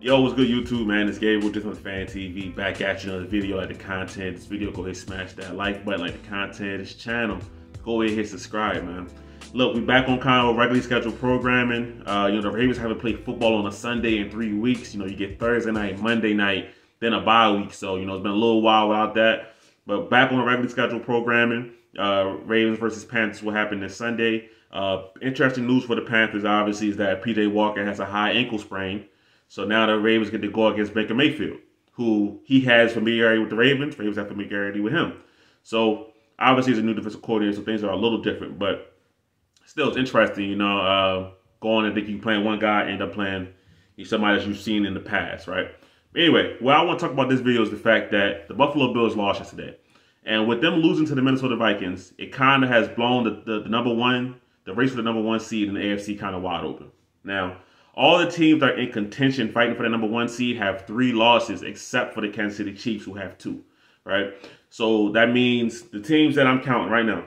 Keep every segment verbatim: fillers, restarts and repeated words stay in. Yo, what's good YouTube, man? It's Gabe with this one's Fan T V, back at you on the video. Like the content, this video, go ahead smash that like button. Like the content, this channel, go ahead hit subscribe, man. Look, we back on kind of regularly scheduled programming. Uh, you know, the Ravens haven't played football on a Sunday in three weeks. You know, you get Thursday night, Monday night, then a bye week. So, you know, it's been a little while without that. But back on the regularly scheduled programming, uh, Ravens versus Panthers will happen this Sunday. Uh, interesting news for the Panthers, obviously, is that P J Walker has a high ankle sprain. So now the Ravens get to go against Baker Mayfield, who he has familiarity with the Ravens. Ravens have familiarity with him. So obviously he's a new defensive coordinator, so things are a little different. But still, it's interesting, you know, uh, going and thinking you playing one guy, end up playing somebody that you've seen in the past, right? But anyway, what I want to talk about this video is the fact that the Buffalo Bills lost yesterday. And with them losing to the Minnesota Vikings, it kind of has blown the, the, the number one, the race for the number one seed in the A F C kind of wide open. Now, all the teams that are in contention fighting for the number one seed have three losses, except for the Kansas City Chiefs, who have two, right? So that means the teams that I'm counting right now,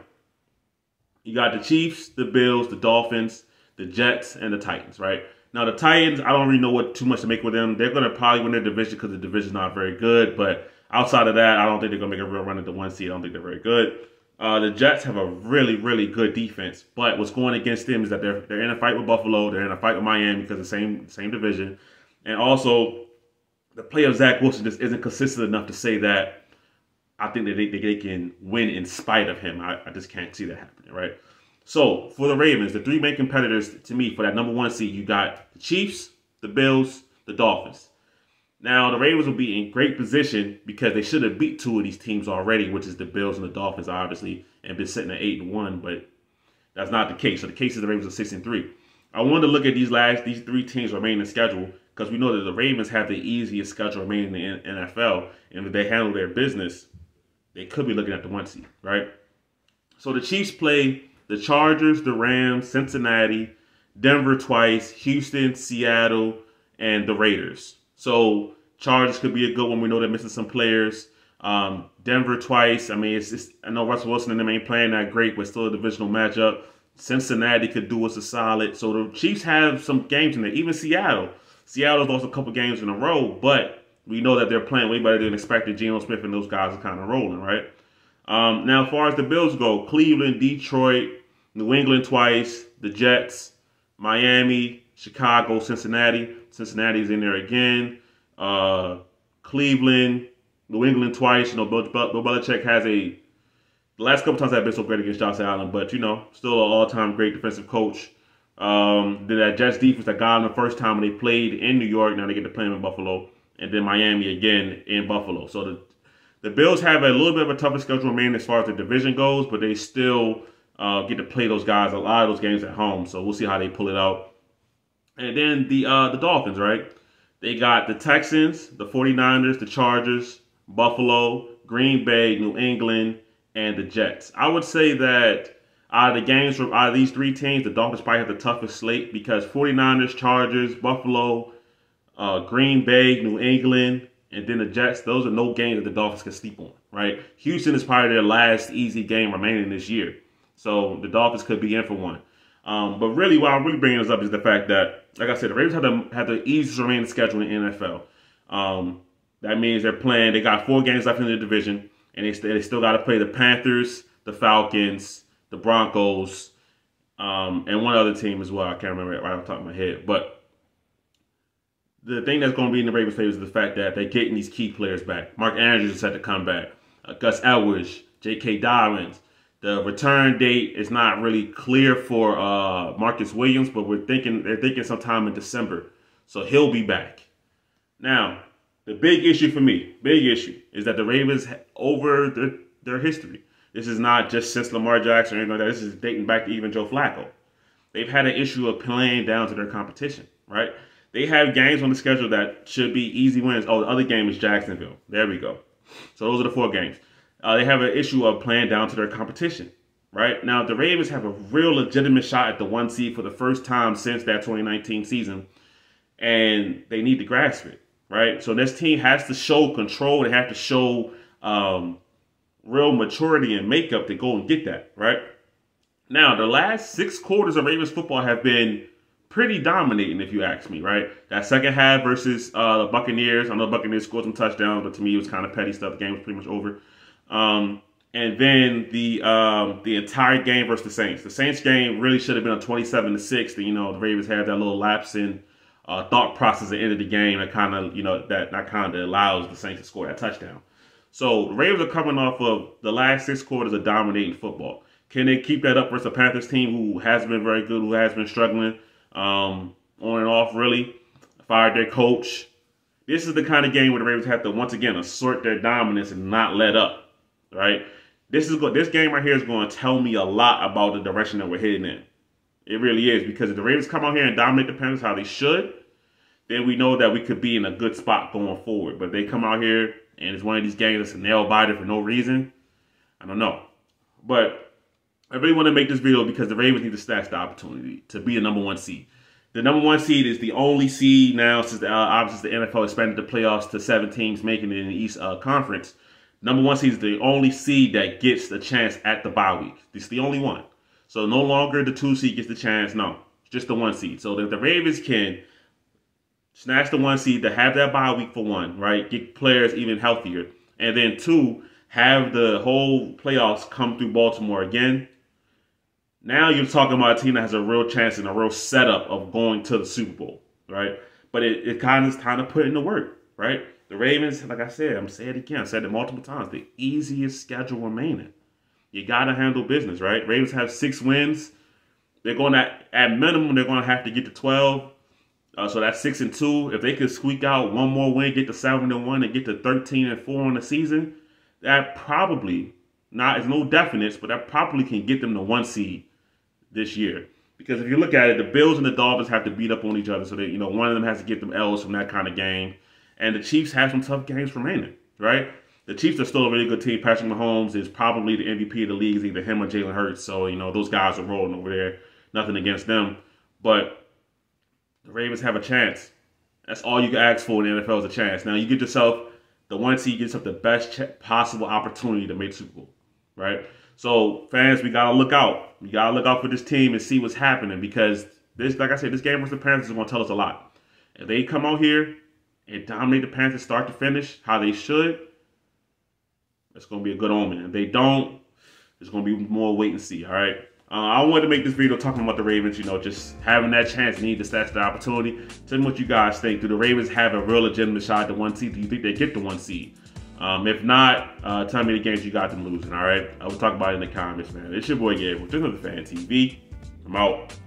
you got the Chiefs, the Bills, the Dolphins, the Jets, and the Titans, right? Now, the Titans, I don't really know what too much to make with them. They're going to probably win their division because the division's not very good. But outside of that, I don't think they're going to make a real run at the one seed. I don't think they're very good. Uh, the Jets have a really, really good defense, but what's going against them is that they're they're in a fight with Buffalo, they're in a fight with Miami because the same same division, and also the play of Zach Wilson just isn't consistent enough to say that I think that they, they, they can win in spite of him. I, I just can't see that happening, right? So for the Ravens, the three main competitors to me for that number one seed, you got the Chiefs, the Bills, the Dolphins. Now, the Ravens will be in great position because they should have beat two of these teams already, which is the Bills and the Dolphins, obviously, and been sitting at eight and one, but that's not the case. So the case is the Ravens are six and three. I wanted to look at these last, these three teams remaining in schedule because we know that the Ravens have the easiest schedule remaining in the N F L, and if they handle their business, they could be looking at the one seed, right? So the Chiefs play the Chargers, the Rams, Cincinnati, Denver twice, Houston, Seattle, and the Raiders. So Chargers could be a good one. We know they're missing some players. Um, Denver twice. I mean, it's just, I know Russell Wilson and them ain't playing that great, but still a divisional matchup. Cincinnati could do us a solid. So the Chiefs have some games in there. Even Seattle. Seattle's lost a couple games in a row, but we know that they're playing way better than expected. Geno Smith and those guys are kind of rolling, right? Um, now, as far as the Bills go, Cleveland, Detroit, New England twice, the Jets, Miami, Chicago, Cincinnati. Cincinnati's in there again. Uh, Cleveland, New England twice. You know, Bill, Bill Belichick has a... The last couple times I've been so great against Josh Allen, but, you know, still an all-time great defensive coach. Um, then that Jets defense that got him the first time when they played in New York. Now they get to play him in Buffalo. And then Miami again in Buffalo. So the, the Bills have a little bit of a tougher schedule remaining as far as the division goes, but they still uh, get to play those guys, a lot of those games at home. So we'll see how they pull it out. And then the uh, the Dolphins, right? They got the Texans, the forty-niners, the Chargers, Buffalo, Green Bay, New England, and the Jets. I would say that out of the games from out of these three teams, the Dolphins probably have the toughest slate because forty-niners, Chargers, Buffalo, uh, Green Bay, New England, and then the Jets. Those are no games that the Dolphins can sleep on, right? Houston is probably their last easy game remaining this year. So the Dolphins could be in for one. Um, but really, why I'm really bringing this up is the fact that, like I said, the Ravens have the, have the easiest remaining schedule in the N F L. Um, that means they're playing, they got four games left in the division, and they, st they still got to play the Panthers, the Falcons, the Broncos, um, and one other team as well. I can't remember it right off the top of my head. But the thing that's going to be in the Ravens' favor is the fact that they're getting these key players back. Mark Andrews is set to come back. Uh, Gus Edwards, J K. Dobbins. The return date is not really clear for uh, Marcus Williams, but we're thinking they're thinking sometime in December. So he'll be back. Now, the big issue for me, big issue, is that the Ravens, over their, their history, this is not just since Lamar Jackson or anything like that. This is dating back to even Joe Flacco. They've had an issue of playing down to their competition, right? They have games on the schedule that should be easy wins. Oh, the other game is Jacksonville. There we go. So those are the four games. Uh, they have an issue of playing down to their competition, right? Now, the Ravens have a real legitimate shot at the one seed for the first time since that twenty nineteen season, and they need to grasp it, right? So this team has to show control. They have to show um, real maturity and makeup to go and get that, right? Now, the last six quarters of Ravens football have been pretty dominating, if you ask me, right? That second half versus uh, the Buccaneers. I know the Buccaneers scored some touchdowns, but to me it was kind of petty stuff. The game was pretty much over. Um, and then the um, the entire game versus the Saints. The Saints game really should have been a twenty-seven to six. You know, the Ravens had that little lapse in uh, thought process at the end of the game that kind of, you know, that, that kind of allows the Saints to score that touchdown. So the Ravens are coming off of the last six quarters of dominating football. Can they keep that up versus the Panthers team, who has been very good, who has been struggling? Um, on and off, really. Fired their coach. This is the kind of game where the Ravens have to, once again, assert their dominance and not let up, right? This is this game right here is going to tell me a lot about the direction that we're heading in. It really is, because if the Ravens come out here and dominate the Panthers how they should, then we know that we could be in a good spot going forward. But if they come out here and it's one of these games that's a nail-biter for no reason, I don't know. But I really want to make this video because the Ravens need to snatch the opportunity to be the number one seed. The number one seed is the only seed now since the, uh, obviously the N F L expanded the playoffs to seven teams making it in the East uh, Conference. Number one seed is the only seed that gets the chance at the bye week. It's the only one. So no longer the two seed gets the chance. No, it's just the one seed. So if the Ravens can snatch the one seed to have that bye week for one, right? Get players even healthier. And then two, have the whole playoffs come through Baltimore again. Now you're talking about a team that has a real chance and a real setup of going to the Super Bowl, right? But it, it kind of is time to put in the work, right? The Ravens, like I said, I'm saying it again, I said it multiple times, the easiest schedule remaining. You got to handle business, right? Ravens have six wins. They're going to, at minimum, they're going to have to get to twelve. Uh, so that's six and two. If they could squeak out one more win, get to seven and one, and get to thirteen and four on the season, that probably, not it's no definites, but that probably can get them to one seed this year. Because if you look at it, the Bills and the Dolphins have to beat up on each other, so that, you know, one of them has to get them L's from that kind of game. And the Chiefs have some tough games remaining, right? The Chiefs are still a really good team. Patrick Mahomes is probably the M V P of the league, either him or Jalen Hurts. So, you know, those guys are rolling over there. Nothing against them. But the Ravens have a chance. That's all you can ask for in the N F L is a chance. Now, you get yourself the one seed, gets up the best possible opportunity to make Super Bowl, right? So, fans, we got to look out. We got to look out for this team and see what's happening, because, this, like I said, this game versus the Panthers is going to tell us a lot. If they come out here and dominate the Panthers start to finish how they should, it's going to be a good omen. If they don't, it's going to be more wait and see, all right? Uh, I wanted to make this video talking about the Ravens, you know, just having that chance, need to snatch the opportunity. Tell me what you guys think. Do the Ravens have a real legitimate shot at the one seed? Do you think they get the one seed? Um, if not, uh, tell me the games you got them losing, all right? I will talk about it in the comments, man. It's your boy Gabe with another Fan T V. I'm out.